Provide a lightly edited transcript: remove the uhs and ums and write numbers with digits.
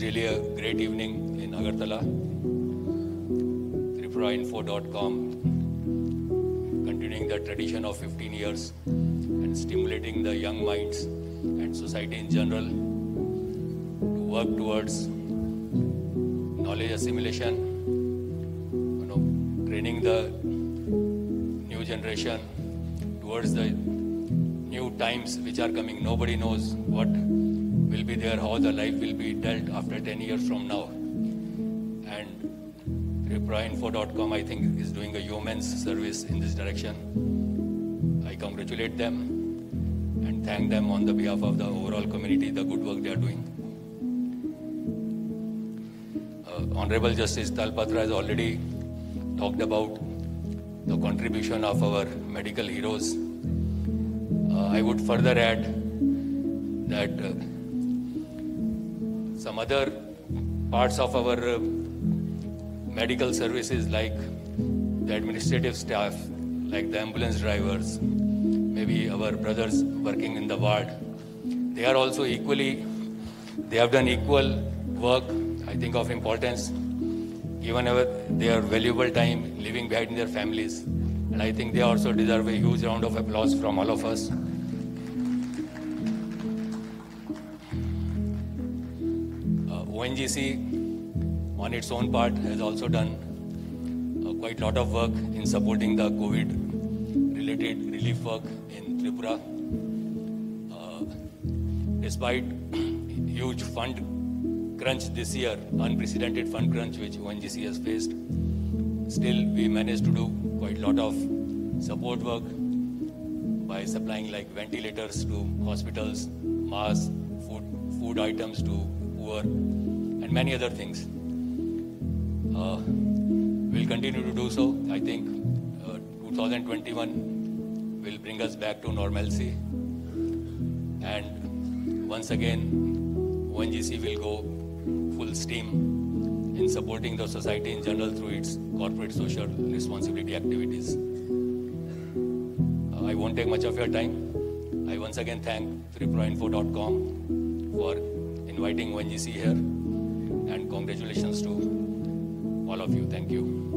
was really a great evening in Agartala. TripuraInfo.com, continuing the tradition of 15 years and stimulating the young minds and society in general to work towards knowledge assimilation, training the new generation towards the new times which are coming. Nobody knows what will be there, how the life will be dealt after 10 years from now. And TripuraInfo.com, I think, is doing a yeoman's service in this direction. I congratulate them and thank them on the behalf of the overall community, the good work they are doing. Honorable Justice Talpatra has already talked about the contribution of our medical heroes. I would further add that some other parts of our medical services, like the administrative staff, like the ambulance drivers, maybe our brothers working in the ward, they are also equally, they have done equal work, I think, of importance, given their valuable time leaving behind their families. And I think they also deserve a huge round of applause from all of us. ONGC, on its own part, has also done quite a lot of work in supporting the COVID-related relief work in Tripura. Despite huge fund crunch this year, unprecedented fund crunch which ONGC has faced, still we managed to do quite a lot of support work by supplying like ventilators to hospitals, masks, food items to poor, and many other things. We'll continue to do so. I think 2021 will bring us back to normalcy. And once again, ONGC will go full steam in supporting the society in general through its corporate social responsibility activities. I won't take much of your time. I once again thank TripuraInfo.com for inviting ONGC here, and congratulations to all of you. Thank you.